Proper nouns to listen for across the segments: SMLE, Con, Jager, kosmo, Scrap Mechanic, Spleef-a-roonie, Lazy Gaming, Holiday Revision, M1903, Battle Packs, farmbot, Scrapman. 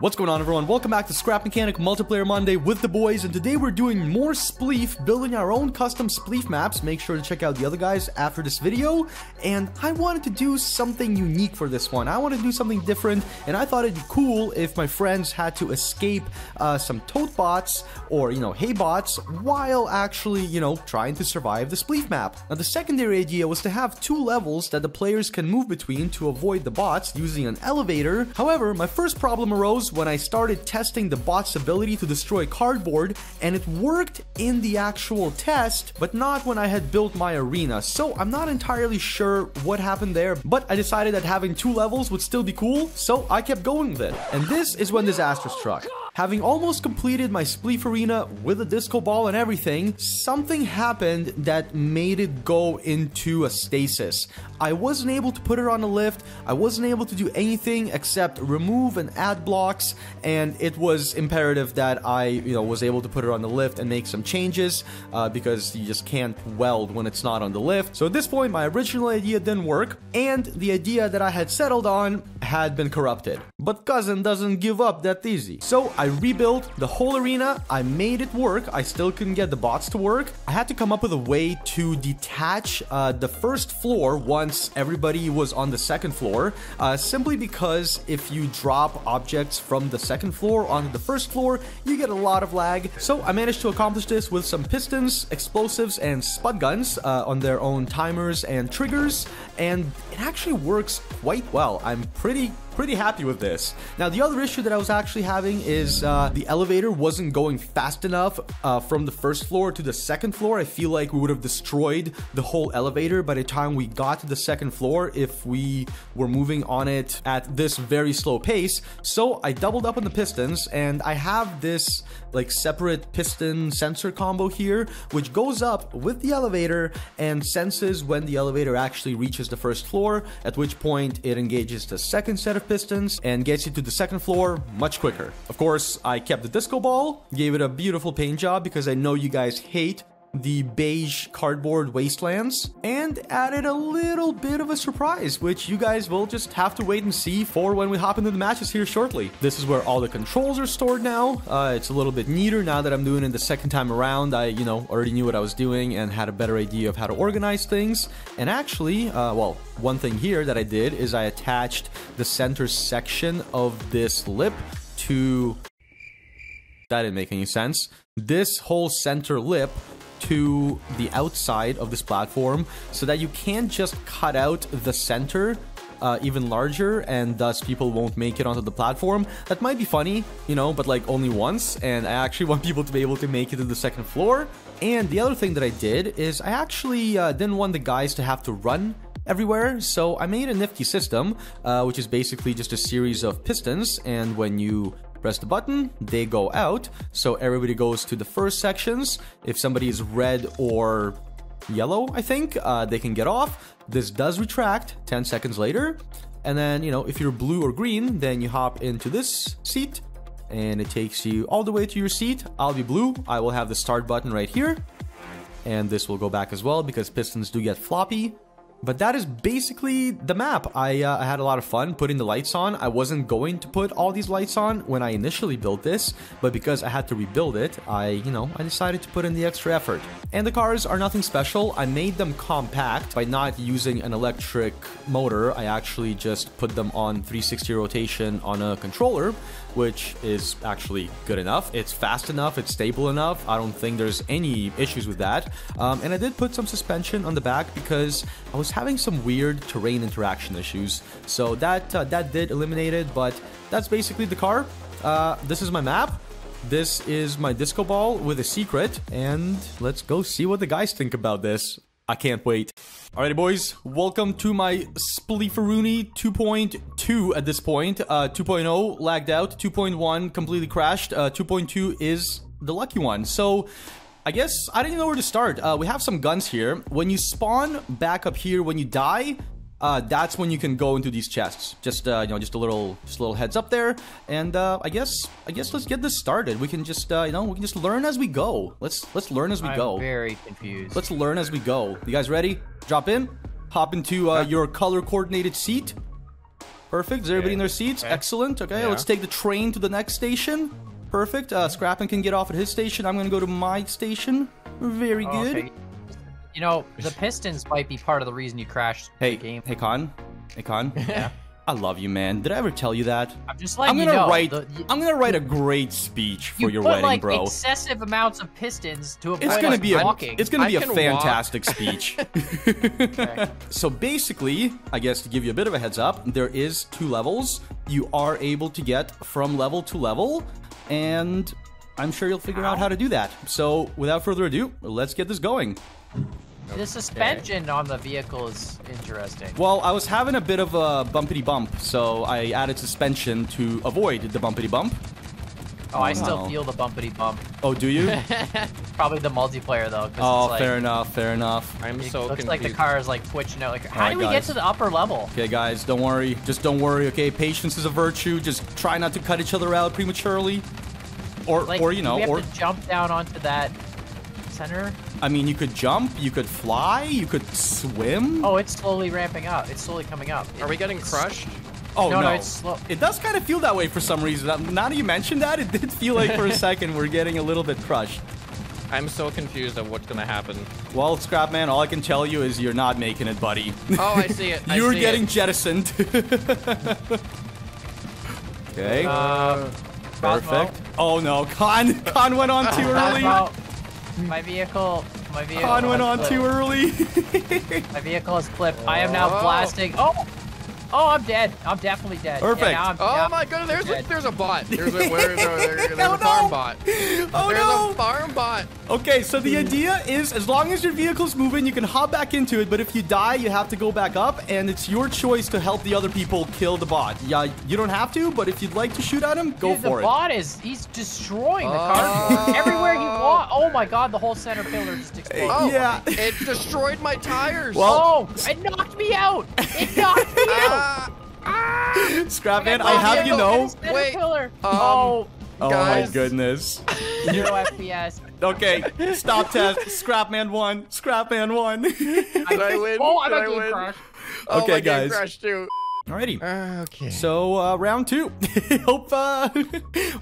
What's going on, everyone? Welcome back to Scrap Mechanic Multiplayer Monday with the boys, and today we're doing more Spleef, building our own custom Spleef maps. Make sure to check out the other guys after this video. And I wanted to do something unique for this one. I wanted to do something different, and I thought it'd be cool if my friends had to escape some tote bots or, you know, hay bots while actually, you know, trying to survive the Spleef map. Now, the secondary idea was to have two levels that the players can move between to avoid the bots using an elevator. However, my first problem arose when I started testing the bot's ability to destroy cardboard, and it worked in the actual test, but not when I had built my arena. So I'm not entirely sure what happened there, but I decided that having two levels would still be cool, so I kept going with it. And this is when disaster struck. Having almost completed my Spleef arena with a disco ball and everything, something happened that made it go into a stasis. I wasn't able to put it on a lift, I wasn't able to do anything except remove and add blocks, and it was imperative that I, you know, was able to put it on the lift and make some changes, because you just can't weld when it's not on the lift. So at this point, my original idea didn't work, and the idea that I had settled on had been corrupted. But cousin doesn't give up that easy. So I rebuilt the whole arena, I made it work, I still couldn't get the bots to work. I had to come up with a way to detach the first floor once everybody was on the second floor, simply because if you drop objects from the second floor onto the first floor, you get a lot of lag. So I managed to accomplish this with some pistons, explosives, and spud guns on their own timers and triggers, and it actually works quite well. I'm pretty happy with this. Now, the other issue that I was actually having is the elevator wasn't going fast enough from the first floor to the second floor. I feel like we would have destroyed the whole elevator by the time we got to the second floor if we were moving on it at this very slow pace. So I doubled up on the pistons, and I have this like separate piston sensor combo here, which goes up with the elevator and senses when the elevator actually reaches the first floor, at which point it engages the second set of pistons and gets you to the second floor much quicker. Of course, I kept the disco ball, gave it a beautiful paint job because I know you guys hate the beige cardboard wastelands, and added a little bit of a surprise, which you guys will just have to wait and see for when we hop into the matches here shortly. This is where all the controls are stored now. It's a little bit neater now that I'm doing it the second time around. I, you know, already knew what I was doing and had a better idea of how to organize things. And actually, well, one thing here that I did is I attached the center section of this lip to... That didn't make any sense. This whole center lip to the outside of this platform, so that you can't just cut out the center even larger, and thus people won't make it onto the platform. That might be funny, you know, but like only once, and I actually want people to be able to make it to the second floor. And the other thing that I did is I actually didn't want the guys to have to run everywhere, so I made a nifty system, which is basically just a series of pistons, and when you press the button, they go out, so everybody goes to the first sections. If somebody is red or yellow, I think, they can get off. This does retract 10 seconds later, and then, you know, if you're blue or green, then you hop into this seat, and it takes you all the way to your seat. I'll be blue, I will have the start button right here, and this will go back as well because pistons do get floppy. But that is basically the map. I had a lot of fun putting the lights on. I wasn't going to put all these lights on when I initially built this, but because I had to rebuild it, I decided to put in the extra effort. And the cars are nothing special. I made them compact by not using an electric motor. I actually just put them on 360 rotation on a controller, which is actually good enough. It's fast enough, it's stable enough. I don't think there's any issues with that. And I did put some suspension on the back because I was having some weird terrain interaction issues. So that did eliminate it, but that's basically the car. This is my map. This is my disco ball with a secret, and let's go see what the guys think about this. I can't wait. Alrighty, boys, welcome to my Spleef-a-roonie 2.2 at this point. 2.0 lagged out, 2.1 completely crashed, 2.2 is the lucky one. So I guess I didn't even know where to start. We have some guns here. When you spawn back up here, when you die, that's when you can go into these chests. Just a little heads up there. And I guess let's get this started. We can just we can just learn as we go. Let's learn as we go. I'm very confused. Let's learn as we go. You guys ready? Drop in. Hop into your color coordinated seat. Perfect. Is everybody in their seats? Okay. Excellent. Okay, let's take the train to the next station. Perfect. Scrapman can get off at his station. I'm going to go to my station. Very good. Okay. You know, the Pistons might be part of the reason you crashed the game. Hey, Con. Hey, Con. Yeah. I love you, man. Did I ever tell you that? I'm just letting you know. I'm gonna write a great speech for your wedding, like, bro. You put excessive amounts of pistons to avoid walking. It's gonna be a fantastic speech. Okay. So basically, I guess to give you a bit of a heads up, there is 2 levels. You are able to get from level to level, and I'm sure you'll figure out how to do that. So without further ado, let's get this going. The suspension on the vehicle is interesting. Well, I was having a bit of a bumpity bump, so I added suspension to avoid the bumpity bump. Oh, I still feel the bumpity bump. Oh, do you? Probably the multiplayer, though. Oh, it's like, fair enough, fair enough. I'm so confused. Looks like the car is like twitching out. Like, how do we get to the upper level? Okay, guys, don't worry. Just don't worry, okay? Patience is a virtue. Just try not to cut each other out prematurely. Or you know, we have to jump down onto that center. I mean, you could jump, you could fly, you could swim. Oh, it's slowly ramping up. It's slowly coming up. Are we getting crushed? Oh, no. No, it's slow. It does kind of feel that way for some reason. Now that you mentioned that, it did feel like for a second we're getting a little bit crushed. I'm so confused of what's going to happen. Well, Scrapman, all I can tell you is you're not making it, buddy. Oh, I see it. You're getting jettisoned. Okay. Perfect. Oh, no. Con went on too early. My vehicle. Con went on too early. My vehicle is flipped. I am now blasting. Oh, I'm dead. I'm definitely dead. Perfect. Yeah, oh my goodness, there's a bot. There's a farm bot. There's a farm bot. Okay, so the idea is, as long as your vehicle's moving, you can hop back into it. But if you die, you have to go back up, and it's your choice to help the other people kill the bot. Yeah, you don't have to, but if you'd like to shoot at him, go for it. The bot is—he's destroying the cardboard everywhere you walk. Oh my God, the whole center pillar just exploded. Oh, yeah, it destroyed my tires. Well, it knocked me out. It knocked me out. Scrapman, I have you know. Wait. Oh my goodness. Zero FPS. Okay, stop test. Scrapman won. Scrapman won. Did I win? Crushed. Oh, okay, guys. Crushed too. Alrighty. Okay. So round 2. Hope.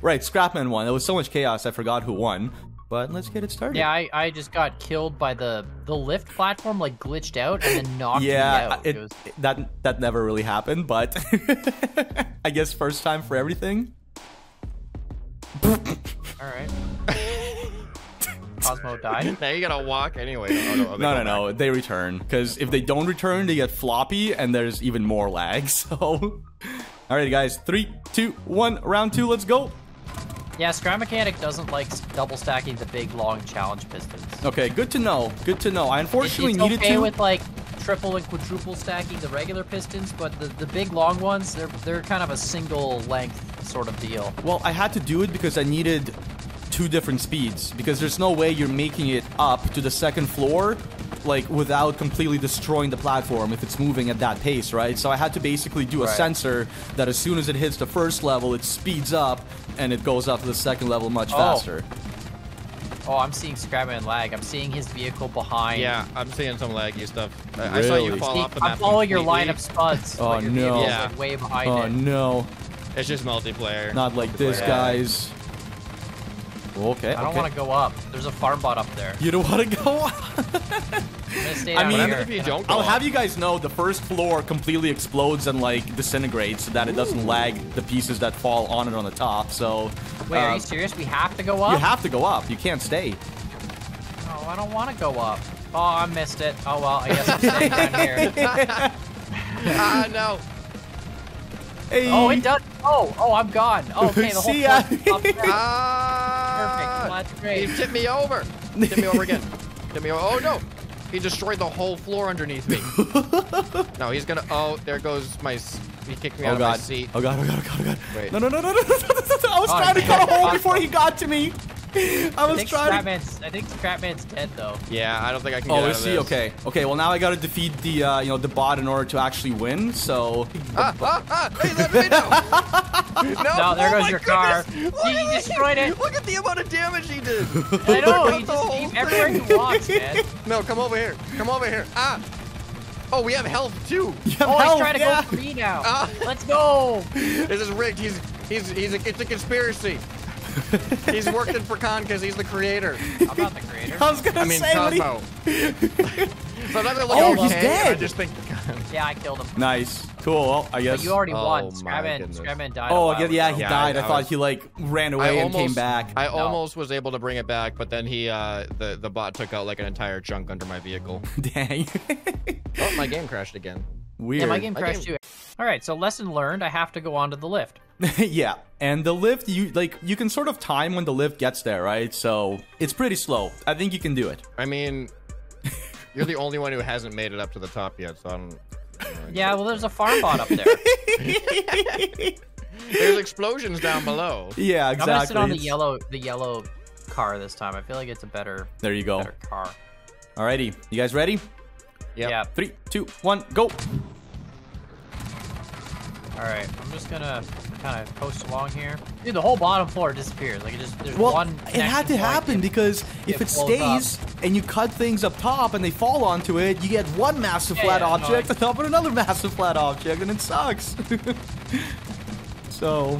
Right, Scrapman won. There was so much chaos. I forgot who won. But let's get it started. Yeah, I just got killed by the lift platform, like glitched out and then knocked me out. It was... that never really happened, but I guess first time for everything. All right. Cosmo died. Now you gotta walk anyway. No. They return, because if they don't return, they get floppy, and there's even more lag. So, all right, guys, 3, 2, 1, round 2. Let's go. Yeah, Scrap Mechanic doesn't like double stacking the big long challenge pistons. Okay, good to know. Good to know. I unfortunately needed to. It's okay with like triple and quadruple stacking the regular pistons, but the big long ones, they're kind of a single length sort of deal. Well, I had to do it because I needed 2 different speeds, because there's no way you're making it up to the second floor like without completely destroying the platform if it's moving at that pace, right? So I had to basically do a sensor that as soon as it hits the first level, it speeds up and it goes up to the second level much faster. Oh, I'm seeing Scrapman lag. I'm seeing his vehicle behind. Yeah, I'm seeing some laggy stuff. Really? I saw you fall off the map. I'm following your line of spuds. Oh, no. Yeah. Like way behind it. Oh, no. It's just multiplayer. Not like this, guys. Okay. I don't want to go up. There's a farm bot up there. You don't want to go up? I'll have you guys know the first floor completely explodes and like disintegrates so that it doesn't lag the pieces that fall on it on the top. So wait, are you serious? We have to go up? You have to go up. You can't stay. Oh, I don't want to go up. Oh, I missed it. Oh well, I guess I'm staying down here. No. Hey. Oh, it does. Oh, I'm gone. Oh, okay, the whole thing. Perfect. Well, that's great. He tipped me over. Tipped me over again. Tipped me over. Oh no. He destroyed the whole floor underneath me. No, he's gonna. Oh, there goes my. He kicked me out of my seat. Oh god! Oh god! Oh god! Oh god! Wait. No! I was trying to cut a hole before he got to me. I think Scrapman's dead though. Yeah, I don't think I can. Oh, is he okay? Okay. Well, now I gotta defeat the you know, the bot in order to actually win. So. Hey, let me know. No, there goes your car. He destroyed it. Look at the amount of damage he did. I know. He just everywhere he walks, man. No, come over here. Come over here. Ah. Oh, we have health too. He's trying to go free now. Let's go. This is rigged. It's a conspiracy. He's working for Con because he's the creator. I'm not the creator. I was gonna say Cosmo. So I'm not gonna look okay. He's dead. I just think. Yeah, I killed him. Nice. Cool. Well, I guess. But you already won. Scrapman died. Oh yeah, he died. I thought he like ran away and came back. I almost was able to bring it back, but then he the bot took out like an entire chunk under my vehicle. Dang. Oh, my game crashed again. Weird. Yeah, my game crashed too. All right. So lesson learned. I have to go onto the lift. Yeah, and the lift, you can sort of time when the lift gets there, right? So it's pretty slow. I think you can do it. I mean, you're the only one who hasn't made it up to the top yet, so I don't know. Yeah, well, there's a farm bot up there. There's explosions down below. Yeah, exactly. I'm gonna sit on the yellow car this time. I feel like it's a better. There you go. Better car. Alrighty, you guys ready? Yeah. Yep. 3, 2, 1, go. All right, I'm just gonna kind of coast along here. Dude, the whole bottom floor disappears. Like, there's one. It had to happen because if it stays and you cut things up top and they fall onto it, you get one massive flat object on top of another massive flat object, and it sucks. So,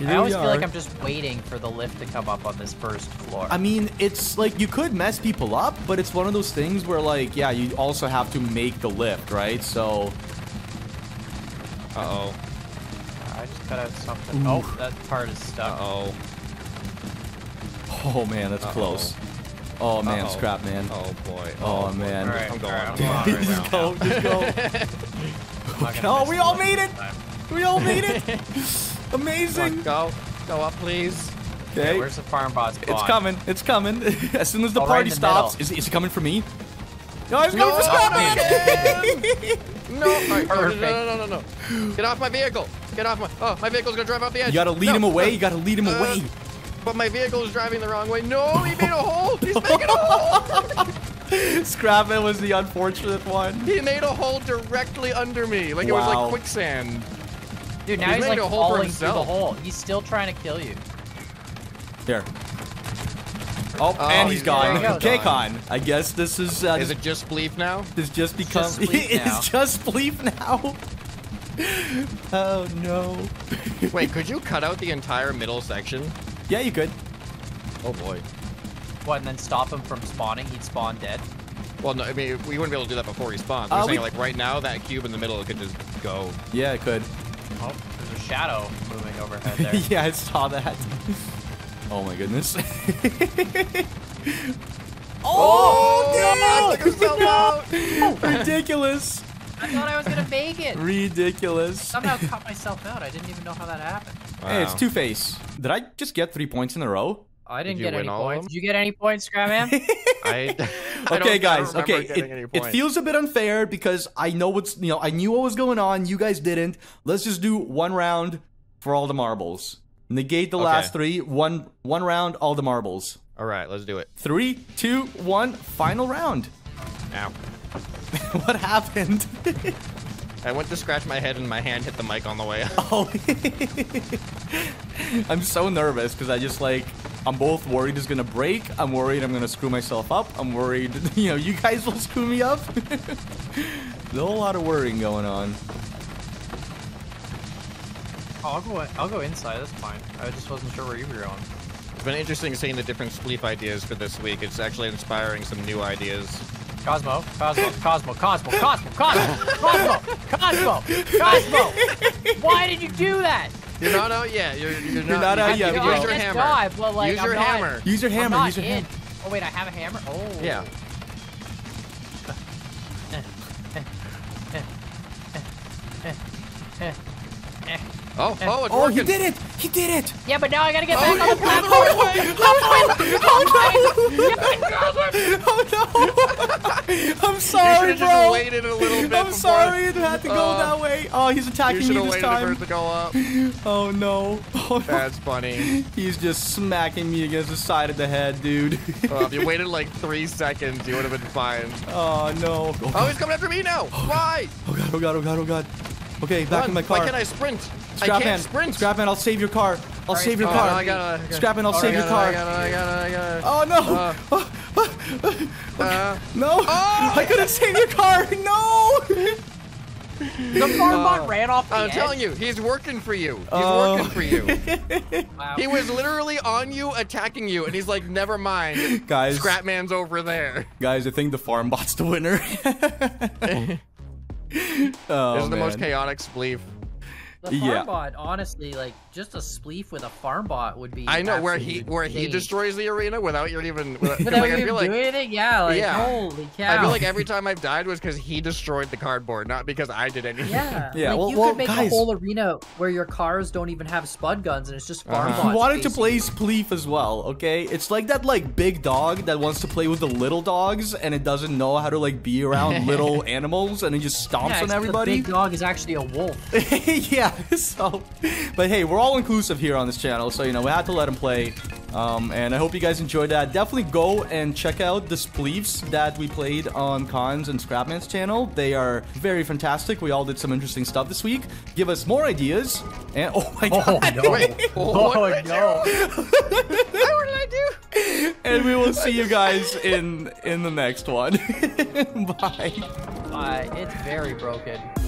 I always feel like I'm just waiting for the lift to come up on this first floor. I mean, it's like you could mess people up, but it's one of those things where, like, yeah, you also have to make the lift, right? So. Uh-oh. I just cut out something. Ooh. Oh, that part is stuck. Uh-oh. Oh, man, that's close. Oh, man, Scrap, man. Oh, boy. Oh, man. All right, I'm going. All right, just go. Just go. Oh, we all made it. We all made it. Amazing. Go. Go up, please. Okay. Yeah, where's the farm bot's gone? It's coming. It's coming. As soon as the party stops. Is it coming for me? No, I was going for Scrapman! No, right, no. Get off my vehicle. Get off my... Oh, my vehicle's going to drive off the edge. You got to lead him away. You got to lead him away. But my vehicle is driving the wrong way. No, he made a hole. He's making a hole. Scrapman was the unfortunate one. He made a hole directly under me. Like, it was like quicksand. Dude, now he's like falling through the hole. He's still trying to kill you. There. Oh, and he's gone. Okay, Con. I guess this is. Is it just Spleef now? It's just because it's just Spleef now. Oh no! Wait, could you cut out the entire middle section? Yeah, you could. Oh boy. What? And then stop him from spawning? He'd spawn dead. Well, no. I mean, we wouldn't be able to do that before he spawns. I'm saying, like, right now, that cube in the middle could just go. Yeah, it could. Oh, there's a shadow moving overhead there. Yeah, I saw that. Oh my goodness. Oh, dude! No. Ridiculous. I thought I was going to make it. Ridiculous. Somehow cut myself out. I didn't even know how that happened. Wow. Hey, it's Two-Face. Did I just get 3 points in a row? I didn't get any points. Did you get any points, Scrapman? Okay, guys. Okay, it feels a bit unfair because I know what's, you know, I knew what was going on. You guys didn't. Let's just do one round for all the marbles. Negate the last three. One round, all the marbles. All right, let's do it. 3, 2, 1, final round. Ow. What happened? I went to scratch my head and my hand hit the mic on the way up. Oh. I'm so nervous because I just like, I'm both worried it's going to break. I'm worried I'm going to screw myself up. I'm worried, you know, you guys will screw me up. There's a whole lot of worrying going on. I'll go inside, that's fine. I just wasn't sure where you were going. It's been interesting seeing the different Spleef ideas for this week. It's actually inspiring some new ideas. Cosmo! Why did you do that? You're not out yet. You're not out yet. Use your hammer. Use your hammer. Use your hammer. Use your hammer. Oh, wait, I have a hammer? Oh. Yeah. Oh, it's working. He did it! He did it! Yeah, but now I gotta get back on the platform! Oh, no! I'm sorry, bro! Just waited a little bit I'm sorry it had to go that way. Oh, he's attacking me this time. You should've waited for it to go up. Oh, no. Oh, no. That's funny. He's just smacking me against the side of the head, dude. If you waited like 3 seconds, you would've been fine. Oh, no. Oh, he's coming after me now! Why? Oh, God, oh, God, oh, God, oh, God. Okay, back in my car. Why can't I sprint? Scrapman, I'll save your car. I'll save your car. Scrapman, I'll save your car. Oh, no. No! Oh, I couldn't save your car! No! The farm bot ran off the edge. I'm telling you, he's working for you. He's working for you. Wow. He was literally on you, attacking you, and he's like, never mind. Guys. Scrapman's over there. Guys, I think the farm bot's the winner. This is the most chaotic spleef. The farm bot, honestly, like just a spleef with a farm bot would be. I know where he destroys the arena without you even. Without even doing anything, yeah. Like, holy cow! I feel like every time I've died was because he destroyed the cardboard, not because I did anything. Yeah, yeah. Like, well, you could make a whole arena where your cars don't even have spud guns and it's just farm bots. You wanted to play spleef as well, okay? It's like that big dog that wants to play with the little dogs and it doesn't know how to be around little animals and it just stomps on everybody. The big dog is actually a wolf. Yeah. So, but hey, we're all inclusive here on this channel, so, you know, we had to let him play. And I hope you guys enjoyed that. Definitely go and check out the spleefs that we played on Con's and Scrapman's channel. They are very fantastic. We all did some interesting stuff this week. Give us more ideas. And oh my god! Oh no! What did I do? And we will see you guys in the next one. Bye. Bye. It's very broken.